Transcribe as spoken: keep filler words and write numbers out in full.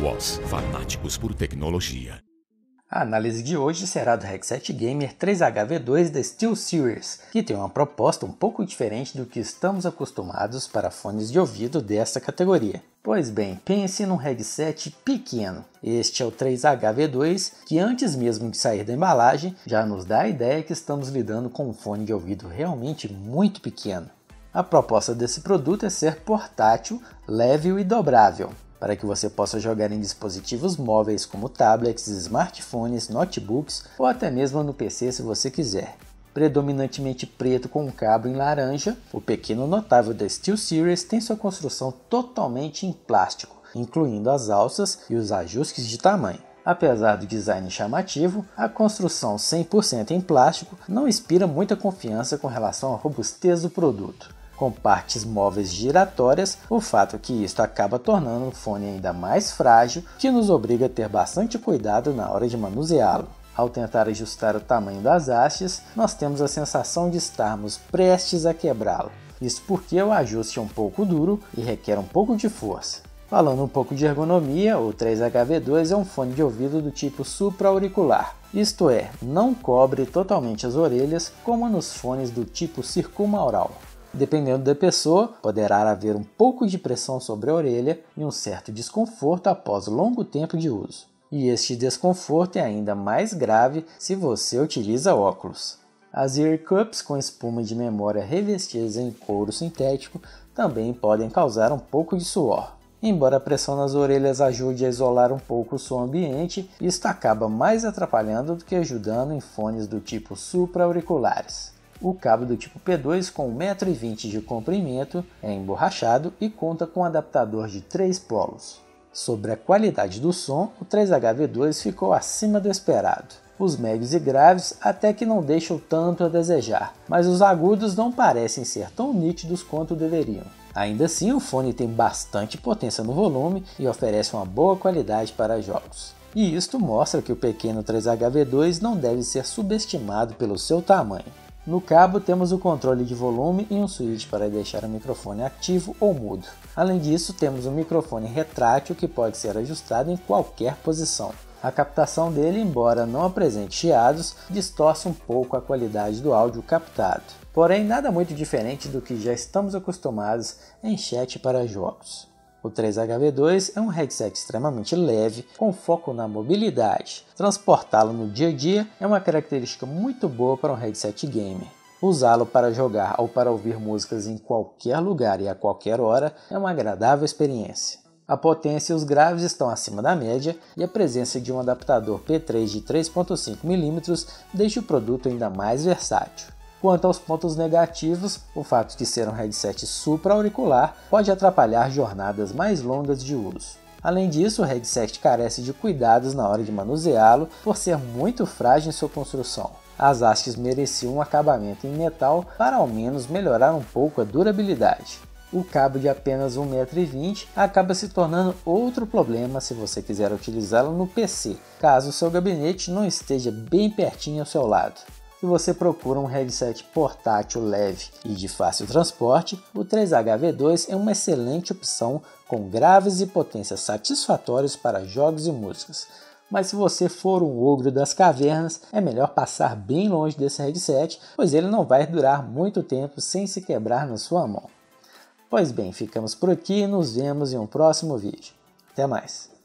W A Z, fanáticos por tecnologia. A análise de hoje será do Headset Gamer três H V dois da SteelSeries, que tem uma proposta um pouco diferente do que estamos acostumados para fones de ouvido desta categoria. Pois bem, pense num headset pequeno. Este é o três H V dois, que antes mesmo de sair da embalagem, já nos dá a ideia que estamos lidando com um fone de ouvido realmente muito pequeno. A proposta desse produto é ser portátil, leve e dobrável, para que você possa jogar em dispositivos móveis como tablets, smartphones, notebooks ou até mesmo no P C se você quiser. Predominantemente preto com um cabo em laranja, o pequeno notável da SteelSeries tem sua construção totalmente em plástico, incluindo as alças e os ajustes de tamanho. Apesar do design chamativo, a construção cem por cento em plástico não inspira muita confiança com relação à robustez do produto. Com partes móveis giratórias, o fato é que isto acaba tornando o fone ainda mais frágil, que nos obriga a ter bastante cuidado na hora de manuseá-lo. Ao tentar ajustar o tamanho das hastes, nós temos a sensação de estarmos prestes a quebrá-lo. Isso porque o ajuste é um pouco duro e requer um pouco de força. Falando um pouco de ergonomia, o três H V dois é um fone de ouvido do tipo supra-auricular. Isto é, não cobre totalmente as orelhas como nos fones do tipo circumaural. Dependendo da pessoa, poderá haver um pouco de pressão sobre a orelha e um certo desconforto após longo tempo de uso. E este desconforto é ainda mais grave se você utiliza óculos. As ear cups com espuma de memória revestidas em couro sintético também podem causar um pouco de suor. Embora a pressão nas orelhas ajude a isolar um pouco o som ambiente, isto acaba mais atrapalhando do que ajudando em fones do tipo supra-auriculares. O cabo do tipo P dois com um metro e vinte de comprimento é emborrachado e conta com um adaptador de três polos. Sobre a qualidade do som, o três H V dois ficou acima do esperado. Os médios e graves até que não deixam tanto a desejar, mas os agudos não parecem ser tão nítidos quanto deveriam. Ainda assim, o fone tem bastante potência no volume e oferece uma boa qualidade para jogos. E isto mostra que o pequeno três H V dois não deve ser subestimado pelo seu tamanho. No cabo temos o controle de volume e um switch para deixar o microfone ativo ou mudo. Além disso, temos um microfone retrátil que pode ser ajustado em qualquer posição. A captação dele, embora não apresente chiados, distorce um pouco a qualidade do áudio captado. Porém, nada muito diferente do que já estamos acostumados em chat para jogos. O três H V dois é um headset extremamente leve, com foco na mobilidade. Transportá-lo no dia a dia é uma característica muito boa para um headset gamer. Usá-lo para jogar ou para ouvir músicas em qualquer lugar e a qualquer hora é uma agradável experiência. A potência e os graves estão acima da média e a presença de um adaptador P três de três vírgula cinco milímetros deixa o produto ainda mais versátil. Quanto aos pontos negativos, o fato de ser um headset supra-auricular pode atrapalhar jornadas mais longas de uso. Além disso, o headset carece de cuidados na hora de manuseá-lo por ser muito frágil em sua construção. As hastes mereciam um acabamento em metal para ao menos melhorar um pouco a durabilidade. O cabo de apenas um metro e vinte acaba se tornando outro problema se você quiser utilizá-lo no P C, caso o seu gabinete não esteja bem pertinho ao seu lado. Se você procura um headset portátil leve e de fácil transporte, o três H V dois é uma excelente opção com graves e potências satisfatórios para jogos e músicas. Mas se você for um ogro das cavernas, é melhor passar bem longe desse headset, pois ele não vai durar muito tempo sem se quebrar na sua mão. Pois bem, ficamos por aqui e nos vemos em um próximo vídeo. Até mais!